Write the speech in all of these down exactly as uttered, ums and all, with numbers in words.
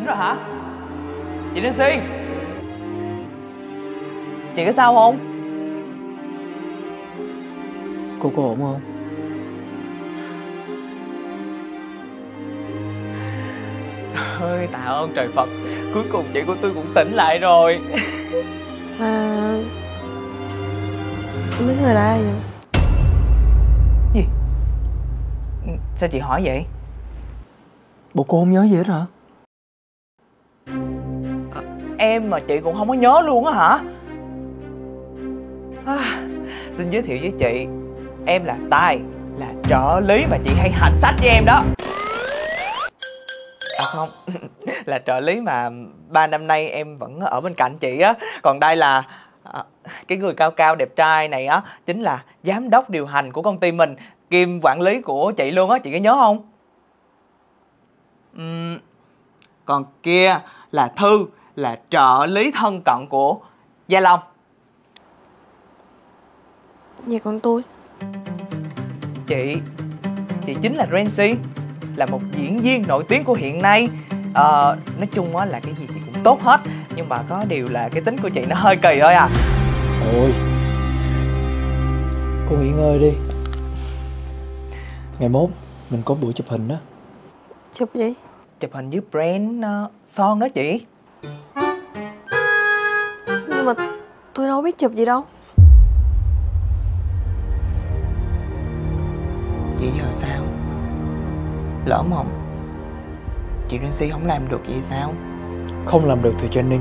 Tỉnh rồi hả? Chị Nancy, chị có sao không? Cô có ổn không? Trời ơi, tạ ơn trời Phật, cuối cùng chị của tôi cũng tỉnh lại rồi. Mà... mấy người là ai vậy? Gì? Sao chị hỏi vậy? Bộ cô không nhớ gì hết hả? À, em mà chị cũng không có nhớ luôn á hả? À, xin giới thiệu với chị, em là Tài, là trợ lý mà chị hay hành sách với em đó. À không, là trợ lý mà ba năm nay em vẫn ở bên cạnh chị á. Còn đây là à, cái người cao cao đẹp trai này á, chính là giám đốc điều hành của công ty mình, kiêm quản lý của chị luôn á, chị có nhớ không? Uhm, còn kia là Thư, là trợ lý thân cận của Gia Long. Vậy còn tôi? Chị, chị chính là Reency, là một diễn viên nổi tiếng của hiện nay. Ờ, nói chung á là cái gì chị cũng tốt hết, nhưng mà có điều là cái tính của chị nó hơi kỳ thôi à. Ôi, cô nghỉ ngơi đi. Ngày mốt mình có buổi chụp hình đó. Chụp gì? Chụp hình với brand uh, son đó chị. Nhưng mà tôi đâu biết chụp gì đâu. Vậy giờ sao? Lỡ mộng chị Nancy không làm được vậy sao? Không làm được thì cho Ninh,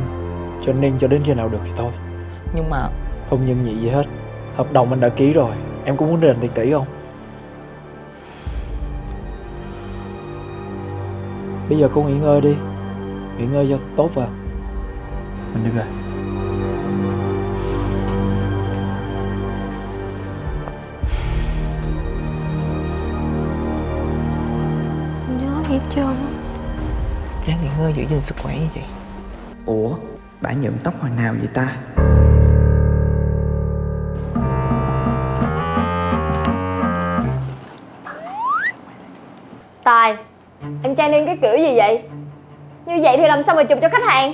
cho Ninh cho đến khi nào được thì thôi. Nhưng mà không nhân nhị gì hết, hợp đồng anh đã ký rồi. Em cũng muốn đền tiền tỷ không? Bây giờ cô nghỉ ngơi đi, nghỉ ngơi cho tốt vào. Mình đi rồi. Nhớ hết trơn. Ráng nghỉ ngơi giữ gìn sức khỏe vậy chị. Ủa, bả nhuộm tóc hồi nào vậy ta? Tài, em trai Ninh cái kiểu gì vậy? Như vậy thì làm sao mà chụp cho khách hàng?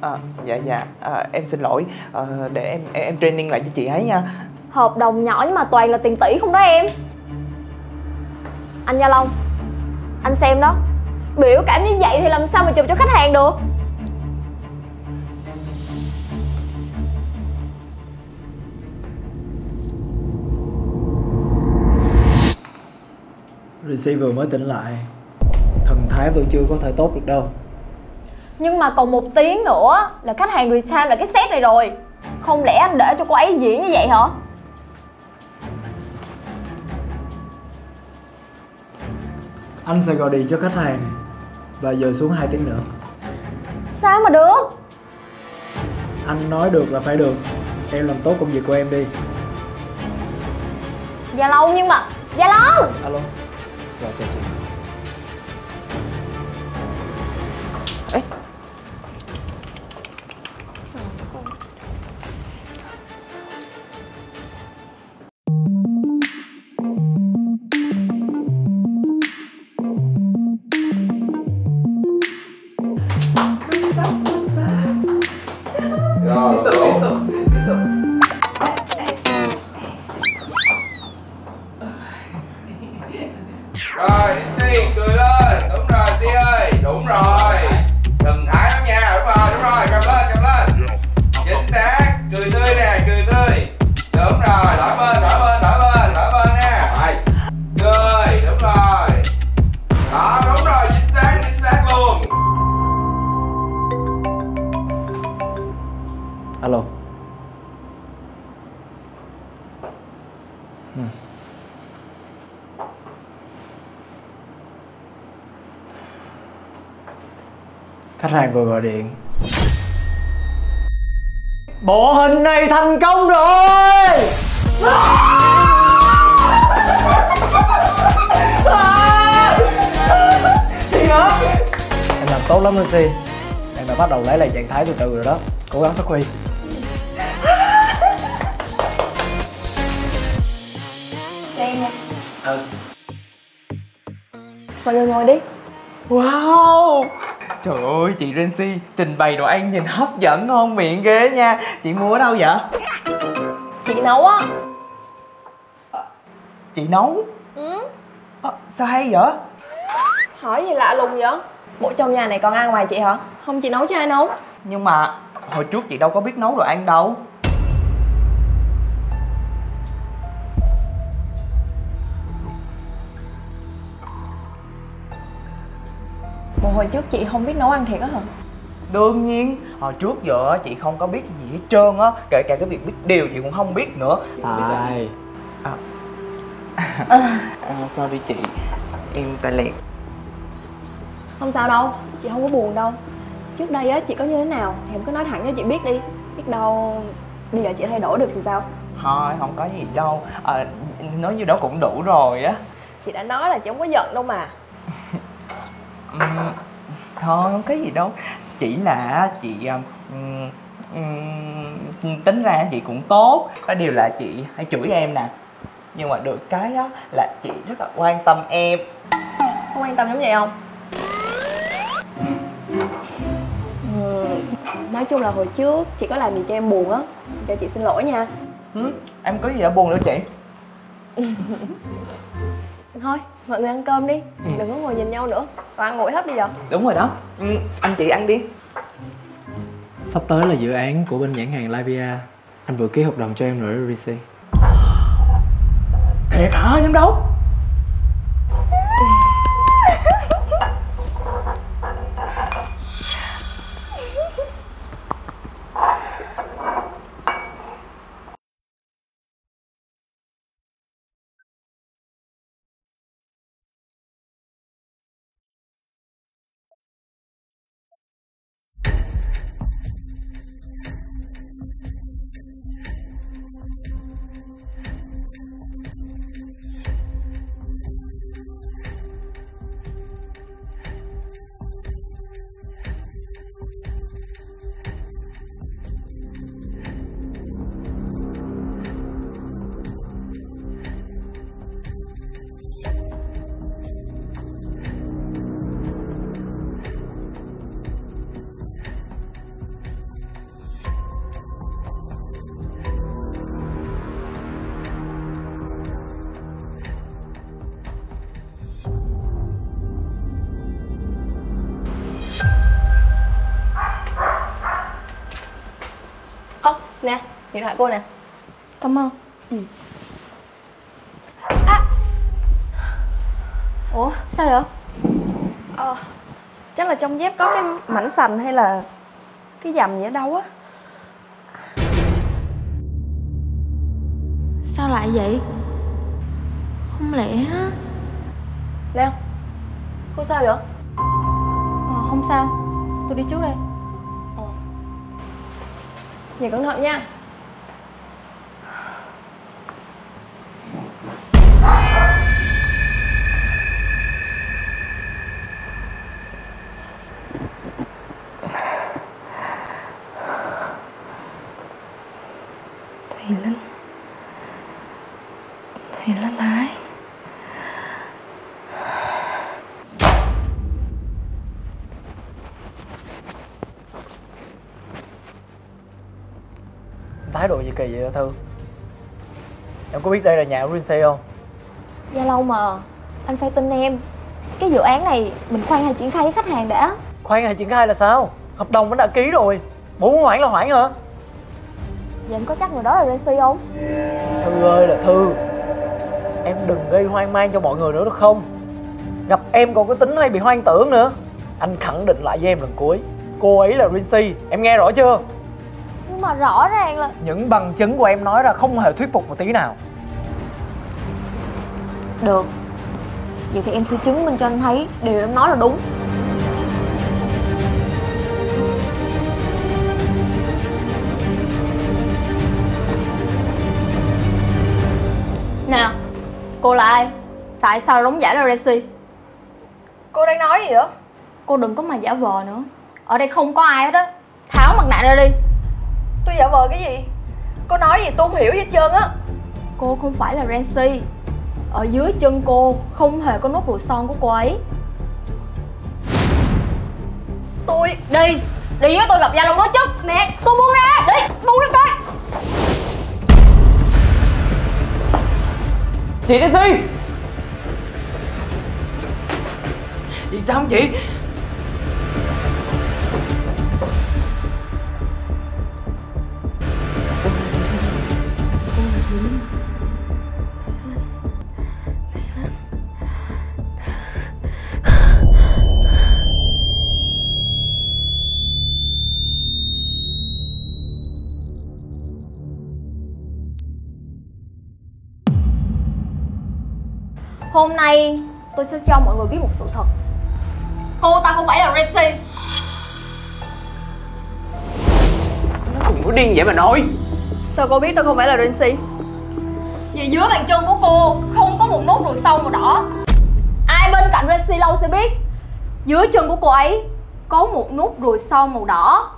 À, dạ dạ, à, em xin lỗi, à, để em, em em training lại cho chị ấy nha. Hợp đồng nhỏ nhưng mà toàn là tiền tỷ không đó em. Anh Gia Long, anh xem đó, biểu cảm như vậy thì làm sao mà chụp cho khách hàng được? Rishi vừa mới tỉnh lại, thần thái vẫn chưa có thể tốt được đâu. Nhưng mà còn một tiếng nữa là khách hàng retime là cái set này rồi. Không lẽ anh để cho cô ấy diễn như vậy hả? Anh sẽ gọi điện cho khách hàng và giờ xuống hai tiếng nữa. Sao mà được? Anh nói được là phải được. Em làm tốt công việc của em đi. Gia Long nhưng mà... Gia Long! Alo. Rồi, chào chị. Khách hàng vừa gọi điện. Bộ hình này thành công rồi. Gì hả? Em làm tốt lắm Nancy. Em đã bắt đầu lấy lại trạng thái từ từ rồi đó. Cố gắng phát huy. Đây nè. Ừ. Mọi người ngồi đi. Wow. Trời ơi chị Reency, trình bày đồ ăn nhìn hấp dẫn ngon miệng ghê nha. Chị mua ở đâu vậy? Chị nấu á. Chị nấu? Ừ. À, sao hay vậy? Hỏi gì lạ lùng vậy? Bộ trong nhà này còn ăn ngoài chị hả? Không chị nấu chứ ai nấu. Nhưng mà hồi trước chị đâu có biết nấu đồ ăn đâu. Bộ hồi trước chị không biết nấu ăn thiệt á hả? Đương nhiên, hồi trước giờ chị không có biết gì hết trơn á. Kể cả cái việc biết điều chị cũng không biết nữa. Tài à. À, sorry chị, em tài liệt. Không sao đâu, chị không có buồn đâu. Trước đây á, chị có như thế nào thì em cứ nói thẳng cho chị biết đi. Biết đâu bây giờ chị thay đổi được thì sao? Thôi, không có gì đâu à, nói như đó cũng đủ rồi á. Chị đã nói là chị không có giận đâu mà. Uhm, thôi không có gì đâu, chỉ là chị um, um, tính ra chị cũng tốt. Cái điều là chị hay chửi em nè, nhưng mà được cái đó là chị rất là quan tâm em. Không quan tâm giống vậy không? Ừ, nói chung là hồi trước chị có làm gì cho em buồn á, cho chị xin lỗi nha. Ừ, em có gì đã buồn đâu chị. Thôi mọi người ăn cơm đi, ừ. Đừng có ngồi nhìn nhau nữa, toàn ăn ngồi hết bây giờ. Đúng rồi đó, ừ, anh chị ăn đi. Sắp tới là dự án của bên nhãn hàng Labia. Anh vừa ký hợp đồng cho em rồi Rishi. Thiệt hả em đâu? Nè, điện thoại cô nè. Cảm ơn. Ừ. À. Ủa, sao vậy? Ờ, chắc là trong dép có cái mảnh sành hay là cái dầm gì ở đâu á. Sao lại vậy? Không lẽ... Leo, cô sao vậy? Ờ, không sao, tôi đi trước đây. Nhờ cẩn thận nha. Thùy Linh, Thùy Linh là ai? Thái độ gì kỳ vậy Thư? Em có biết đây là nhà của Reency không? Gia Long mà, anh phải tin em. Cái dự án này mình khoan hay triển khai với khách hàng đã. Khoan hay triển khai là sao? Hợp đồng mình đã ký rồi. Bộ muốn hoãn là hoãn hả? Vậy em có chắc người đó là Reency không? Thư ơi là Thư, em đừng gây hoang mang cho mọi người nữa được không? Gặp em còn có tính hay bị hoang tưởng nữa. Anh khẳng định lại với em lần cuối, cô ấy là Reency, em nghe rõ chưa? Mà rõ ràng là... Những bằng chứng của em nói ra không hề thuyết phục một tí nào. Được, vậy thì em sẽ chứng minh cho anh thấy điều em nói là đúng. Nào, cô là ai? Tại sao đóng giả là Reency? Cô đang nói gì vậy? Cô đừng có mà giả vờ nữa. Ở đây không có ai hết á. Tháo mặt nạ ra đi. Tôi giả vờ cái gì? Cô nói gì tôi không hiểu hết trơn á. Cô không phải là Reency. Ở dưới chân cô không hề có nốt ruồi son của cô ấy. Tôi đi đi với tôi gặp Gia Long nói chứ. Nè, tôi buông ra, đi buông ra coi. Chị Nancy, chị sao không chị? Hôm nay tôi sẽ cho mọi người biết một sự thật. Cô ta không phải là Reency. Nó cùng nó điên vậy mà nói. Sao cô biết tôi không phải là Reency? Vì dưới bàn chân của cô không có một nốt ruồi sâu màu đỏ. Ai bên cạnh Reency lâu sẽ biết dưới chân của cô ấy có một nốt ruồi sâu màu đỏ.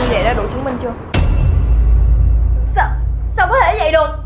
Như vậy đã đủ chứng minh chưa? Sao có thể vậy được?